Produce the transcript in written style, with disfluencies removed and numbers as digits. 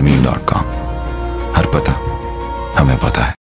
ज़मीन.com। हर पता हमें पता है।